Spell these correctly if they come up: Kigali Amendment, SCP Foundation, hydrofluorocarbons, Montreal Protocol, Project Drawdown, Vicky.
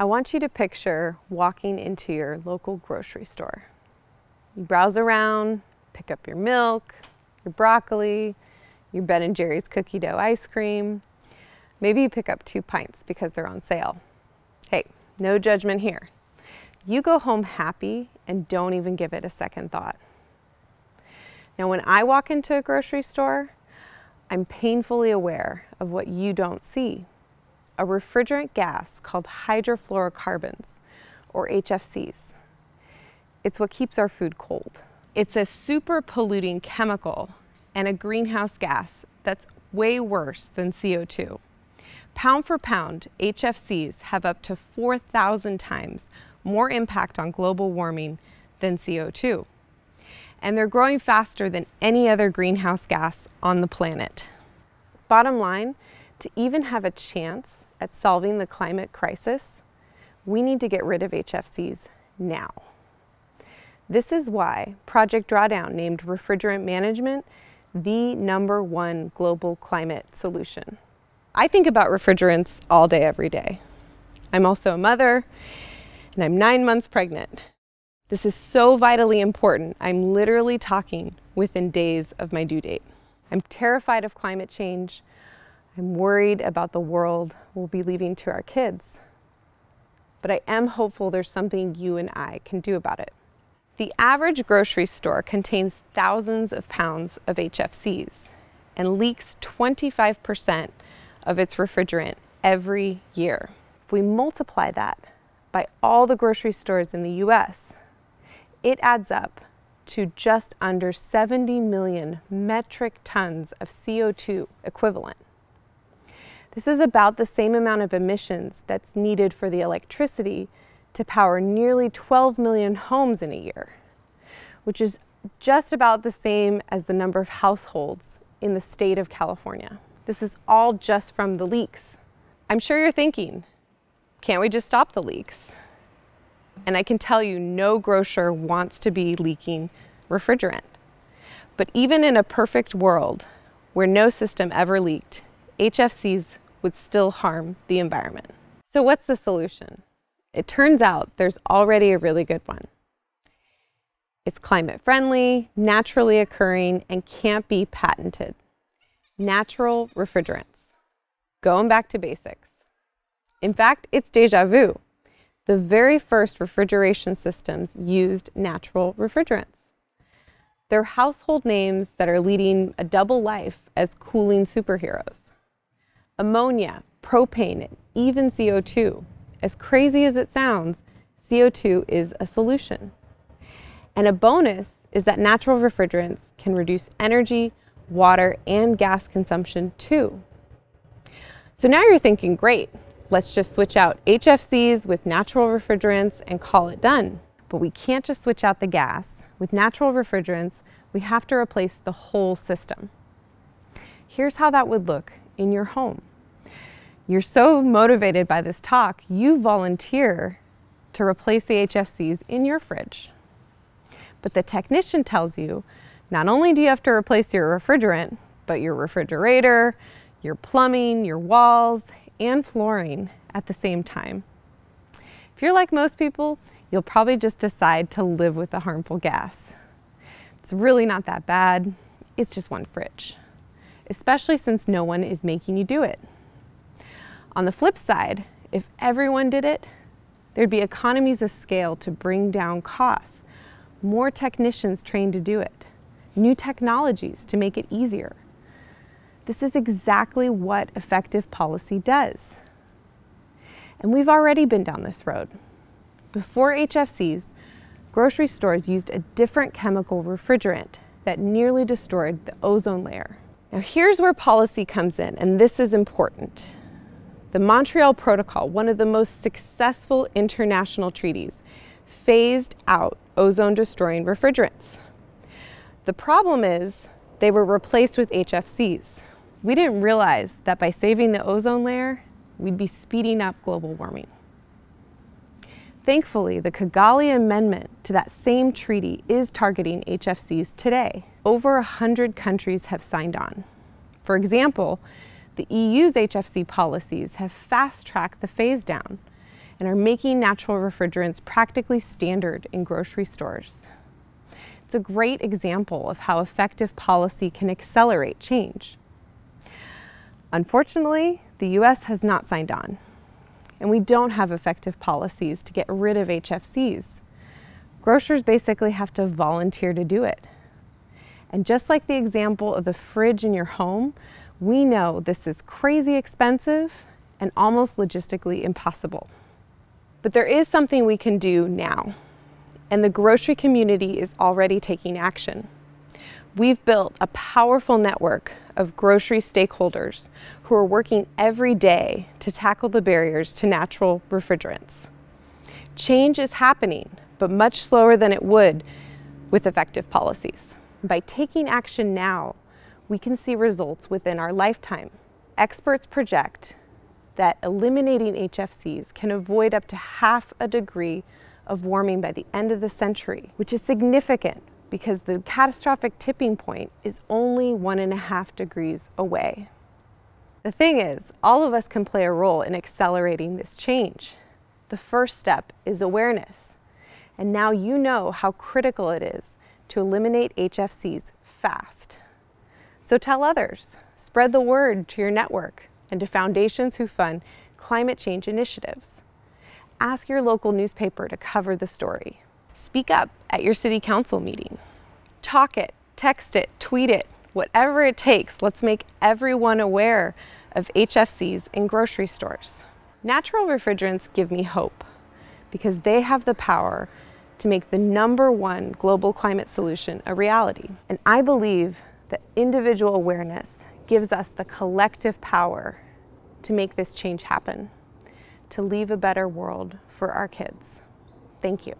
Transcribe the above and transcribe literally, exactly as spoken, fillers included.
I want you to picture walking into your local grocery store. You browse around, pick up your milk, your broccoli, your Ben and Jerry's cookie dough ice cream. Maybe you pick up two pints because they're on sale. Hey, no judgment here. You go home happy and don't even give it a second thought. Now, when I walk into a grocery store, I'm painfully aware of what you don't see. A refrigerant gas called hydrofluorocarbons, or H F Cs. It's what keeps our food cold. It's a super polluting chemical and a greenhouse gas that's way worse than C O two. Pound for pound, H F Cs have up to four thousand times more impact on global warming than C O two. And they're growing faster than any other greenhouse gas on the planet. Bottom line, to even have a chance at solving the climate crisis, we need to get rid of H F Cs now. This is why Project Drawdown named refrigerant management the number one global climate solution. I think about refrigerants all day, every day. I'm also a mother, and I'm nine months pregnant. This is so vitally important, I'm literally talking within days of my due date. I'm terrified of climate change. I'm worried about the world we'll be leaving to our kids. But I am hopeful there's something you and I can do about it. The average grocery store contains thousands of pounds of H F Cs and leaks twenty-five percent of its refrigerant every year. If we multiply that by all the grocery stores in the U S, it adds up to just under seventy million metric tons of C O two equivalent. This is about the same amount of emissions that's needed for the electricity to power nearly twelve million homes in a year, which is just about the same as the number of households in the state of California. This is all just from the leaks. I'm sure you're thinking, can't we just stop the leaks? And I can tell you, no grocer wants to be leaking refrigerant. But even in a perfect world where no system ever leaked, H F Cs would still harm the environment. So what's the solution? It turns out there's already a really good one. It's climate friendly, naturally occurring, and can't be patented. Natural refrigerants. Going back to basics. In fact, it's deja vu. The very first refrigeration systems used natural refrigerants. They're household names that are leading a double life as cooling superheroes. Ammonia, propane, and even C O two. As crazy as it sounds, C O two is a solution. And a bonus is that natural refrigerants can reduce energy, water, and gas consumption too. So now you're thinking, great, let's just switch out H F Cs with natural refrigerants and call it done. But we can't just switch out the gas. With natural refrigerants, we have to replace the whole system. Here's how that would look in your home. You're so motivated by this talk, you volunteer to replace the H F Cs in your fridge. But the technician tells you, not only do you have to replace your refrigerant, but your refrigerator, your plumbing, your walls, and flooring at the same time. If you're like most people, you'll probably just decide to live with the harmful gas. It's really not that bad. It's just one fridge, especially since no one is making you do it. On the flip side, if everyone did it, there'd be economies of scale to bring down costs, more technicians trained to do it, new technologies to make it easier. This is exactly what effective policy does. And we've already been down this road. Before H F Cs, grocery stores used a different chemical refrigerant that nearly destroyed the ozone layer. Now here's where policy comes in, and this is important. The Montreal Protocol, one of the most successful international treaties, phased out ozone-destroying refrigerants. The problem is they were replaced with H F Cs. We didn't realize that by saving the ozone layer, we'd be speeding up global warming. Thankfully, the Kigali Amendment to that same treaty is targeting H F Cs today. Over one hundred countries have signed on. For example, the E U's H F C policies have fast-tracked the phase down, and are making natural refrigerants practically standard in grocery stores. It's a great example of how effective policy can accelerate change. Unfortunately, the U S has not signed on, and we don't have effective policies to get rid of H F Cs. Grocers basically have to volunteer to do it. And just like the example of the fridge in your home, we know this is crazy expensive and almost logistically impossible. But there is something we can do now, and the grocery community is already taking action. We've built a powerful network of grocery stakeholders who are working every day to tackle the barriers to natural refrigerants. Change is happening, but much slower than it would with effective policies. By taking action now, we can see results within our lifetime. Experts project that eliminating H F Cs can avoid up to half a degree of warming by the end of the century, which is significant because the catastrophic tipping point is only one and a half degrees away. The thing is, all of us can play a role in accelerating this change. The first step is awareness, and now you know how critical it is to eliminate H F Cs fast. So tell others, spread the word to your network and to foundations who fund climate change initiatives. Ask your local newspaper to cover the story. Speak up at your city council meeting. Talk it, text it, tweet it, whatever it takes. Let's make everyone aware of H F Cs in grocery stores. Natural refrigerants give me hope because they have the power to make the number one global climate solution a reality. And I believe that individual awareness gives us the collective power to make this change happen, to leave a better world for our kids. Thank you.